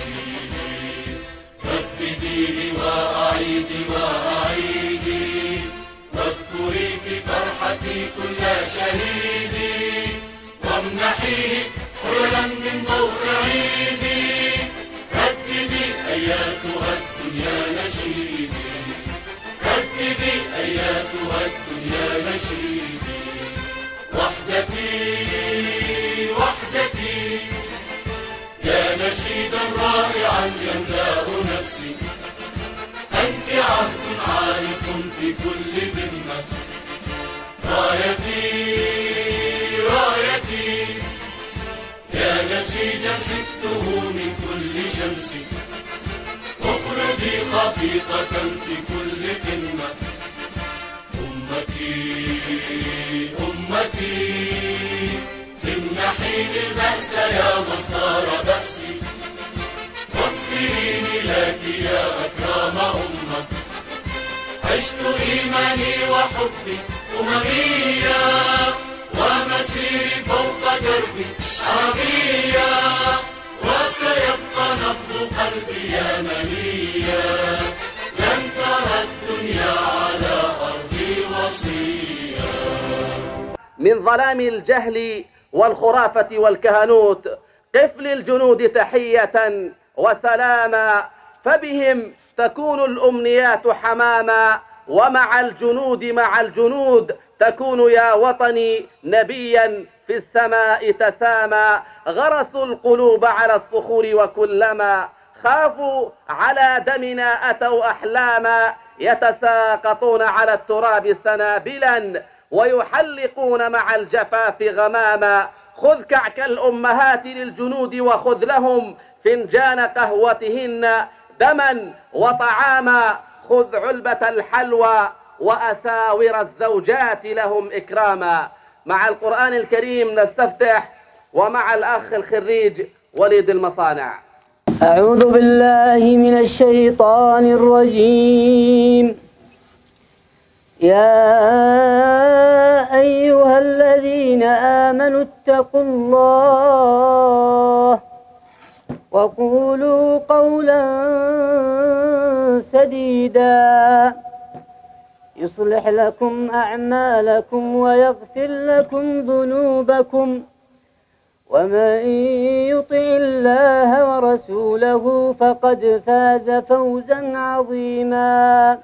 تنسيه، فابتديه وأعيدي وأعيدي، واذكري في فرحتي كل شهيدي، وامنحيه حللا من ضوء عيدي، هددي أياتها الدنيا نشيدي، هددي أياتها الدنيا نشيدي، وحدتي وحدتي يا نشيدا رائعا يملأ نفسي، أنت عهد عالق في كل ذمة، رايتي رايتي يا نسيجا حكته من كل شمس، اخلدي خفيقة في كل قمة، أمتي أمتي امنحيني البأس يا مصدر بأسي، واغفريني لك يا أكرم أمة، عشت إيماني وحبي أممية، ومسيري فوق دربي عربية، وسيبقى نبض قلبي يمنية، لن ترى الدنيا على أرضي وصية. من ظلام الجهل والخرافة والكهنوت قف للجنود تحية وسلاما، فبهم تكون الأمنيات حماما، ومع الجنود تكون يا وطني نبيا في السماء تسامى، غرسوا القلوب على الصخور وكلما خافوا على دمنا أتوا أحلاما، يتساقطون على التراب سنابلا ويحلقون مع الجفاف غماما، خذ كعك الأمهات للجنود وخذ لهم فنجان قهوتهن دما وطعاما، خذ علبة الحلوى وأساور الزوجات لهم إكراما. مع القرآن الكريم نستفتح، ومع الأخ الخريج وليد المصانع. أعوذ بالله من الشيطان الرجيم. يا أيها الذين آمنوا اتقوا الله وقولوا قولا سديدا يصلح لكم أعمالكم ويغفر لكم ذنوبكم، ومن يطع الله ورسوله فقد فاز فوزا عظيما.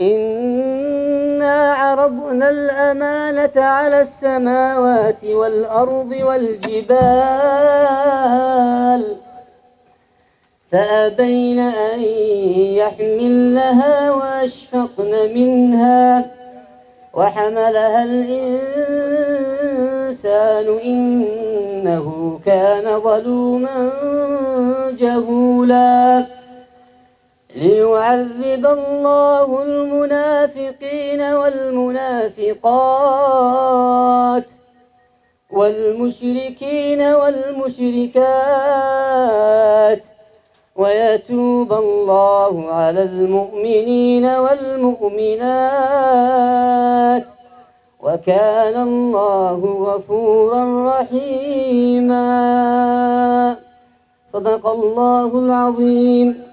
إنا عرضنا الأمانة على السماوات والأرض والجبال فأبين أن يحملنها وأشفقن منها وحملها الإنسان إنه كان ظلوما جهولا. ليعذب الله المنافقين والمنافقات والمشركين والمشركات، ويتوب الله على المؤمنين والمؤمنات، وكان الله غفورا رحيما. صدق الله العظيم.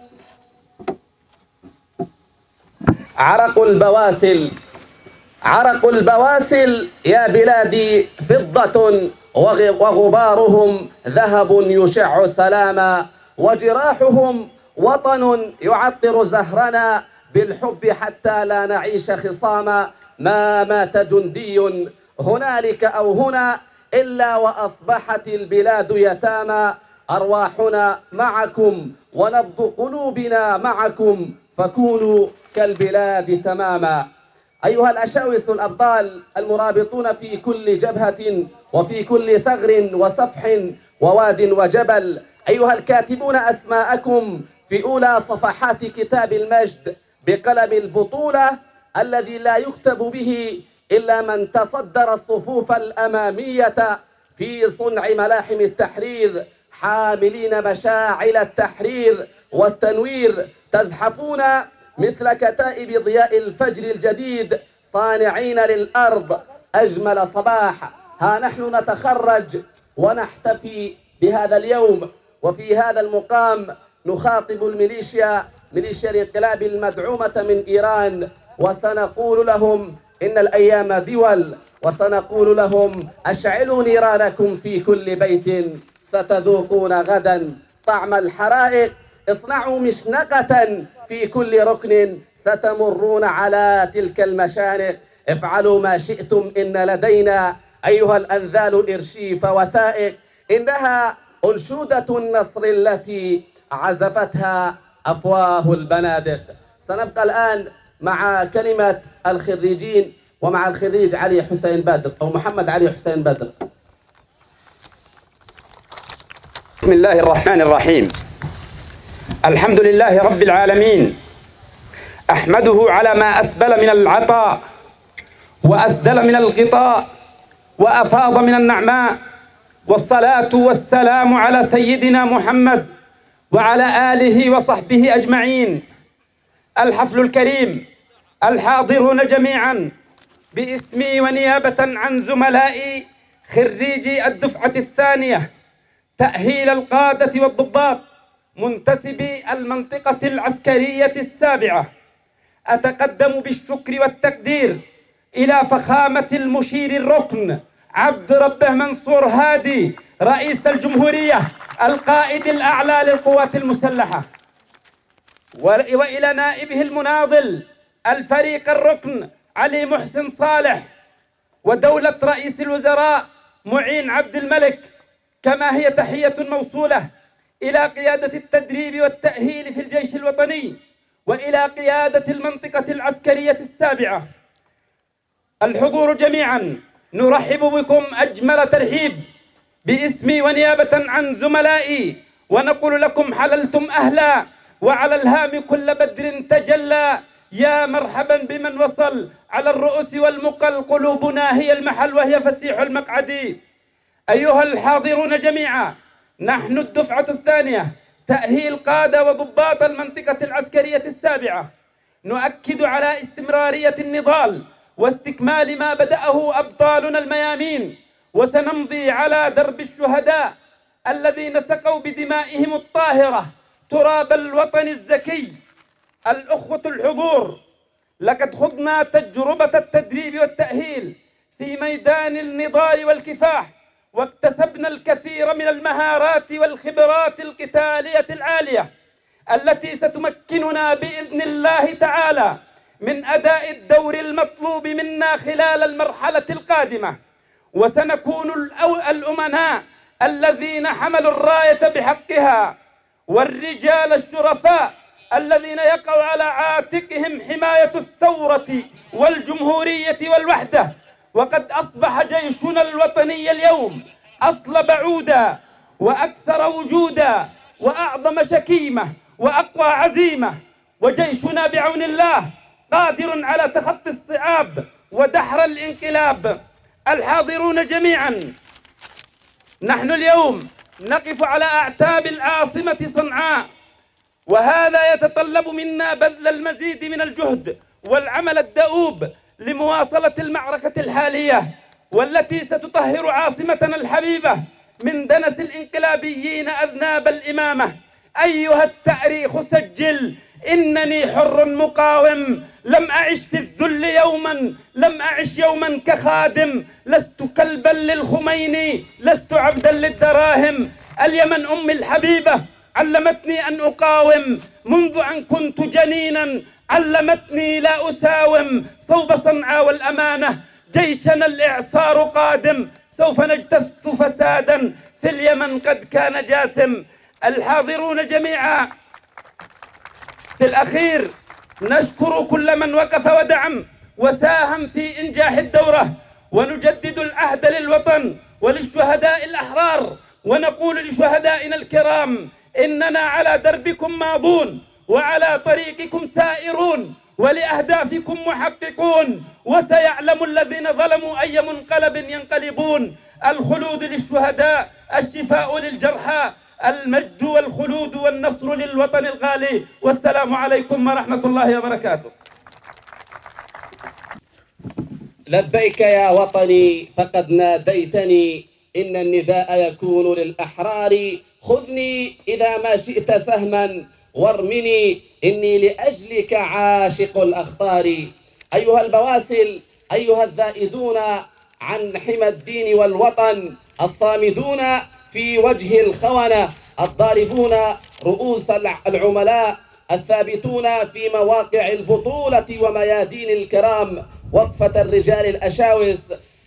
عرق البواسل يا بلادي فضة وغبارهم ذهب يشع سلاما، وجراحهم وطن يعطر زهرنا بالحب حتى لا نعيش خصاما. ما مات جندي هنالك أو هنا إلا وأصبحت البلاد يتاما، أرواحنا معكم ونبض قلوبنا معكم فكونوا كالبلاد تماما. أيها الأشاوس الأبطال المرابطون في كل جبهة وفي كل ثغر وصفح وواد وجبل، أيها الكاتبون أسماءكم في أولى صفحات كتاب المجد بقلم البطولة الذي لا يكتب به إلا من تصدر الصفوف الأمامية في صنع ملاحم التحرير، حاملين مشاعل التحرير والتنوير، تزحفون مثل كتائب ضياء الفجر الجديد، صانعين للأرض أجمل صباح. ها نحن نتخرج ونحتفي بهذا اليوم، وفي هذا المقام نخاطب الميليشيا، ميليشيا الانقلاب المدعومة من إيران، وسنقول لهم إن الأيام دول، وسنقول لهم أشعلوا نيرانكم في كل بيت، ستذوقون غدا طعم الحرائق، اصنعوا مشنقة في كل ركن، ستمرون على تلك المشانق، افعلوا ما شئتم إن لدينا أيها الأنذال إرشيف وثائق. إنها أنشودة النصر التي عزفتها أفواه البنادق. سنبقى الآن مع كلمة الخريجين ومع الخريج علي حسين بدر أو محمد علي حسين بدر. بسم الله الرحمن الرحيم. الحمد لله رب العالمين، أحمده على ما أسبل من العطاء وأسدل من الغطاء وأفاض من النعماء، والصلاة والسلام على سيدنا محمد وعلى آله وصحبه أجمعين. الحفل الكريم، الحاضرون جميعا، باسمي ونيابة عن زملائي خريجي الدفعة الثانية تأهيل القادة والضباط منتسبي المنطقة العسكرية السابعة، أتقدم بالشكر والتقدير إلى فخامة المشير الركن عبدربه منصور هادي رئيس الجمهورية القائد الأعلى للقوات المسلحة، وإلى نائبه المناضل الفريق الركن علي محسن صالح، ودولة رئيس الوزراء معين عبد الملك، كما هي تحية موصولة إلى قيادة التدريب والتأهيل في الجيش الوطني وإلى قيادة المنطقة العسكرية السابعة. الحضور جميعا، نرحب بكم أجمل ترحيب باسمي ونيابة عن زملائي، ونقول لكم حللتم أهلا، وعلى الهام كل بدر تجلى، يا مرحبا بمن وصل، على الرؤوس والمقل قلوبنا هي المحل وهي فسيح المقعد. أيها الحاضرون جميعا، نحن الدفعة الثانية تأهيل قادة وضباط المنطقة العسكرية السابعة، نؤكد على استمرارية النضال واستكمال ما بدأه أبطالنا الميامين، وسنمضي على درب الشهداء الذين سقوا بدمائهم الطاهرة تراب الوطن الزكي. الأخوة الحضور، لقد خضنا تجربة التدريب والتأهيل في ميدان النضال والكفاح، واكتسبنا الكثير من المهارات والخبرات القتالية العالية التي ستمكننا بإذن الله تعالى من أداء الدور المطلوب منا خلال المرحلة القادمة، وسنكون الأمناء الذين حملوا الراية بحقها، والرجال الشرفاء الذين يقع على عاتقهم حماية الثورة والجمهورية والوحدة. وقد أصبح جيشنا الوطني اليوم أصلب عودا، وأكثر وجودا، وأعظم شكيمة، وأقوى عزيمة، وجيشنا بعون الله قادر على تخطي الصعاب ودحر الانقلاب. الحاضرون جميعا، نحن اليوم نقف على أعتاب العاصمة صنعاء، وهذا يتطلب منا بذل المزيد من الجهد والعمل الدؤوب لمواصلة المعركة الحالية، والتي ستطهر عاصمتنا الحبيبة من دنس الانقلابيين أذناب الإمامة. أيها التاريخ سجل، إنني حر مقاوم، لم أعش في الذل يوما، لم أعش يوما كخادم، لست كلبا للخميني، لست عبدا للدراهم. اليمن أمي الحبيبة علمتني أن أقاوم منذ أن كنت جنينا، علمتني لا أساوم صوب صنعاء والأمانة. جيشنا الإعصار قادم، سوف نجتث فسادا في اليمن قد كان جاثم. الحاضرون جميعا، في الأخير نشكر كل من وقف ودعم وساهم في إنجاح الدورة، ونجدد العهد للوطن وللشهداء الأحرار، ونقول لشهدائنا الكرام إننا على دربكم ماضون، وعلى طريقكم سائرون، ولأهدافكم محققون، وسيعلم الذين ظلموا أي منقلب ينقلبون. الخلود للشهداء، الشفاء للجرحى، المجد والخلود والنصر للوطن الغالي. والسلام عليكم ورحمة الله وبركاته. لبيك يا وطني فقد ناديتني، إن النداء يكون للأحرار خذني إذا ما شئت سهما وارمني إني لأجلك عاشق الأخطار. أيها البواسل، أيها الذائدون عن حمى الدين والوطن، الصامدون في وجه الخونة، الضاربون رؤوس العملاء، الثابتون في مواقع البطولة وميادين الكرام وقفة الرجال الأشاوس،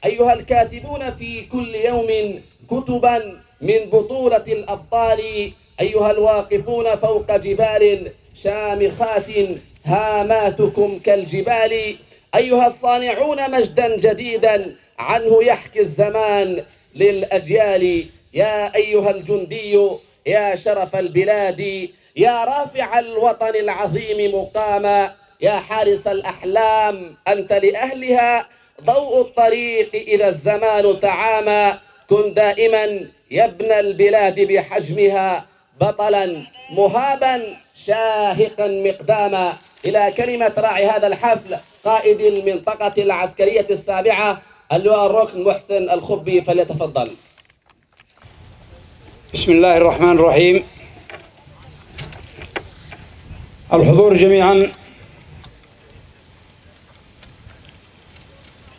أيها الكاتبون في كل يوم كتبا من بطولة الأبطال، أيها الواقفون فوق جبال شامخات هاماتكم كالجبال، أيها الصانعون مجدا جديدا عنه يحكي الزمان للأجيال. يا أيها الجندي يا شرف البلاد، يا رافع الوطن العظيم مقاما، يا حارس الأحلام أنت لأهلها ضوء الطريق إذا الزمان تعامى، كن دائما يا ابن البلاد بحجمها بطلا مهابا شاهقا مقداما. إلى كلمة راعي هذا الحفل قائد المنطقة العسكرية السابعة اللواء الركن محسن الخبي، فليتفضل. بسم الله الرحمن الرحيم. الحضور جميعا،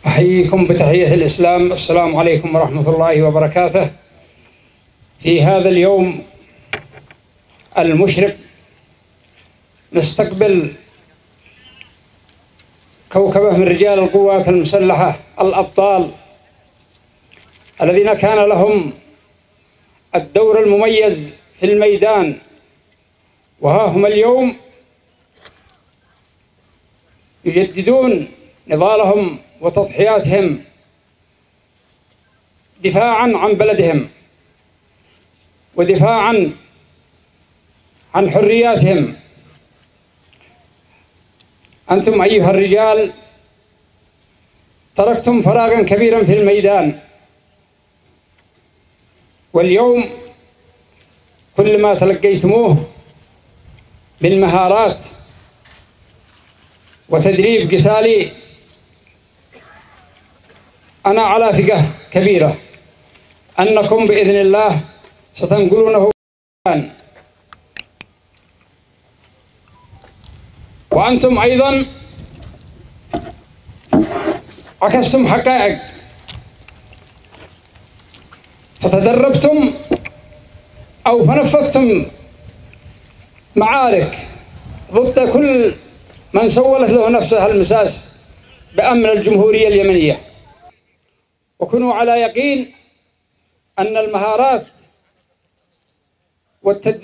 أحييكم بتحية الإسلام. السلام عليكم ورحمة الله وبركاته. في هذا اليوم المشرق نستقبل كوكبة من رجال القوات المسلحة الأبطال الذين كان لهم الدور المميز في الميدان، وها هم اليوم يجددون نضالهم وتضحياتهم دفاعا عن بلدهم ودفاعا عن حرياتهم. أنتم أيها الرجال تركتم فراغا كبيرا في الميدان، واليوم كل ما تلقيتموه من مهارات وتدريب قتالي أنا على ثقة كبيرة أنكم بإذن الله ستنقلونه، وأنتم أيضا عكستم حقائق فتدربتم أو فنفذتم معارك ضد كل من سولت له نفسها المساس بأمن الجمهورية اليمنية. وكونوا على يقين أن المهارات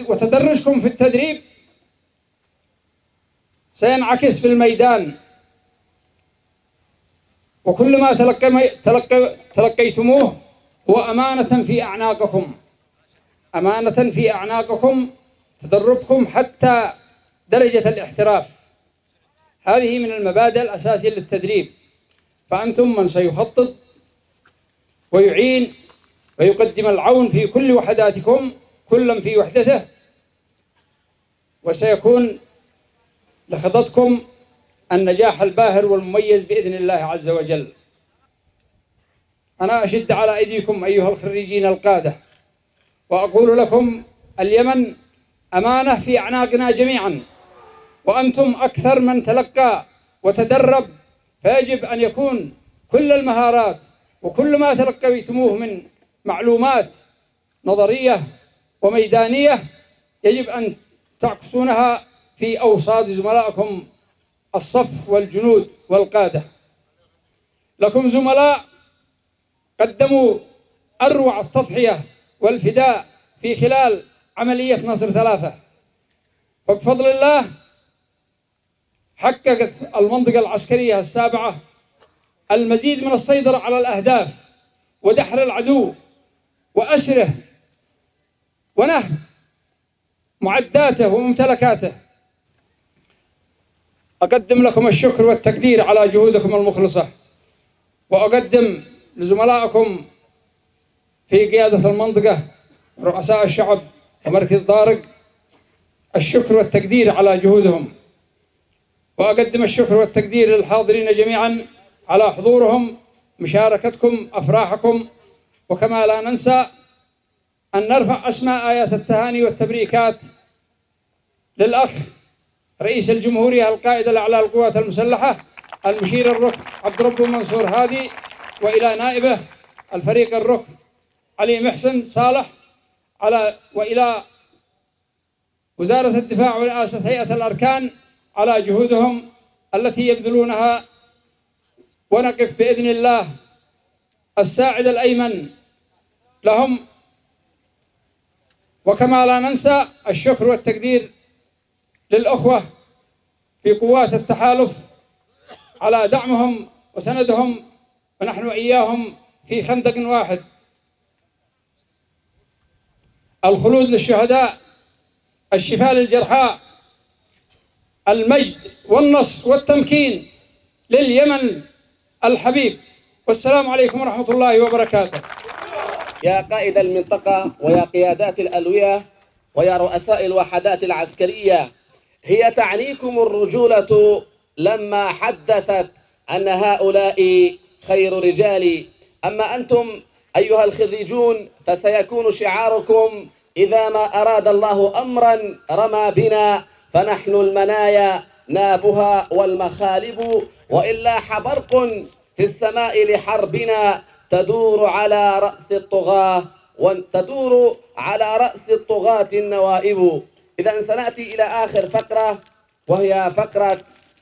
وتدرجكم في التدريب سينعكس في الميدان، وكل ما تلقيتموه هو أمانة في أعناقكم، أمانة في أعناقكم تدربكم حتى درجة الاحتراف. هذه من المبادئ الأساسية للتدريب، فأنتم من سيخطط ويعين ويقدم العون في كل وحداتكم كلا في وحدته، وسيكون لخططكم النجاح الباهر والمميز بإذن الله عز وجل. أنا أشد على أيديكم أيها الخريجين القادة وأقول لكم: اليمن أمانة في أعناقنا جميعا، وأنتم أكثر من تلقى وتدرب، فيجب أن يكون كل المهارات وكل ما تلقيتموه من معلومات نظرية وميدانية يجب أن تعكسونها في أوساط زملائكم الصف والجنود والقادة. لكم زملاء قدموا أروع التضحية والفداء في خلال عملية نصر ثلاثة، فبفضل الله حققت المنطقة العسكرية السابعة المزيد من السيطرة على الأهداف ودحر العدو وأسره ونهب معداته وممتلكاته. أقدم لكم الشكر والتقدير على جهودكم المخلصة، وأقدم لزملائكم في قيادة المنطقة رؤساء الشعب ومركز طارق الشكر والتقدير على جهودهم، وأقدم الشكر والتقدير للحاضرين جميعا على حضورهم، مشاركتكم، أفراحكم. وكما لا ننسى أن نرفع أسماء آيات التهاني والتبريكات للأخ رئيس الجمهورية القائد الأعلى للقوات المسلحة المشير الركن عبدربه منصور هادي، وإلى نائبه الفريق الركن علي محسن صالح، وإلى وزارة الدفاع ورئاسة هيئة الأركان على جهودهم التي يبذلونها. ونقف بإذن الله الساعد الأيمن لهم. وكما لا ننسى الشكر والتقدير للأخوة في قوات التحالف على دعمهم وسندهم، ونحن إياهم في خندق واحد. الخلود للشهداء، الشفاء للجرحى، المجد والنصر والتمكين لليمن الحبيب. والسلام عليكم ورحمة الله وبركاته. يا قائد المنطقة ويا قيادات الألوية ويا رؤساء الوحدات العسكرية، هي تعنيكم الرجولة لما حدثت أن هؤلاء خير رجال. أما أنتم أيها الخريجون فسيكون شعاركم: إذا ما أراد الله أمرا رمى بنا، فنحن المنايا نابها والمخالب، وإلا حبرق في السماء لحربنا تدور على رأس الطغاة النوائب. إذا سنأتي إلى آخر فقرة وهي فقرة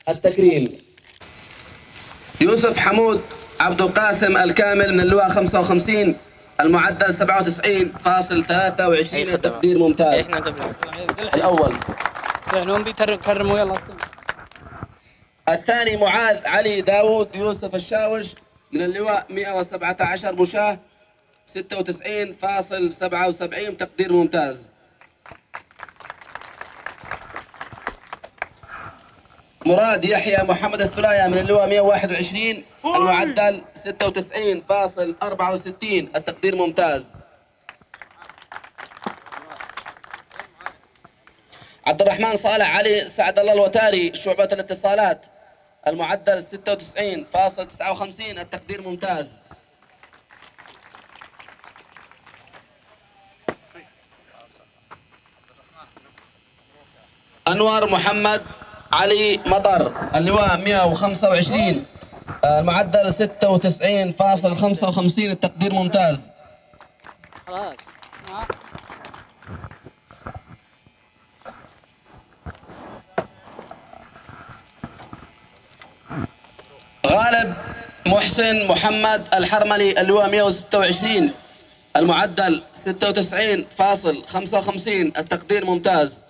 التكريم. يوسف حمود عبد القاسم الكامل من اللواء 55 المعدل 97.23 تقدير ممتاز. الأول. الثاني معاذ علي داوود يوسف الشاوش من اللواء 117 مشاة 96.77 تقدير ممتاز. مراد يحيى محمد الثلايا من اللواء 121 المعدل 96.64 التقدير ممتاز. عبد الرحمن صالح علي سعد الله الوتاري شعبة الاتصالات المعدل 96.59 التقدير ممتاز. أنور محمد علي مطر اللواء 125 المعدل 96.55 التقدير ممتاز. خلاص. غالب محسن محمد الحرملي اللواء 126 المعدل 96.55 التقدير ممتاز.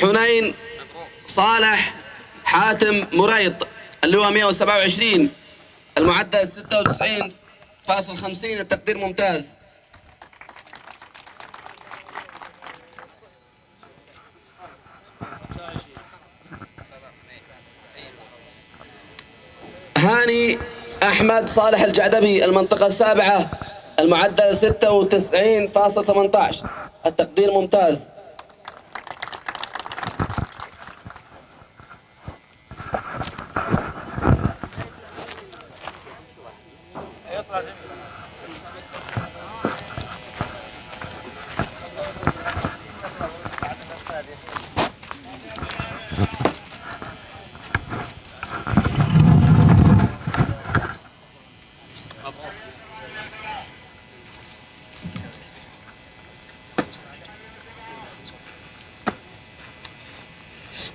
حنين صالح حاتم مريط اللواء 127 المعدل 96.50 التقدير ممتاز. هاني أحمد صالح الجعدبي المنطقة السابعة المعدل 96.18 التقدير ممتاز.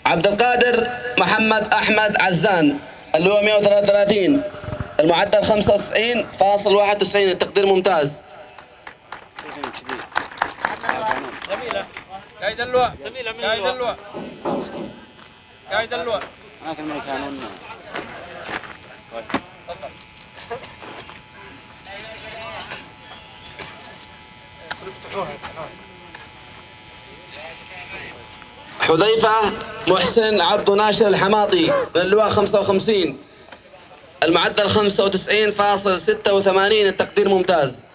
عبد القادر محمد أحمد عزان اللي هو 133 المعدل 95.91 التقدير ممتاز. حذيفة محسن عبد ناشر الحماطي من اللواء 55 المعدل 95.86 التقدير ممتاز.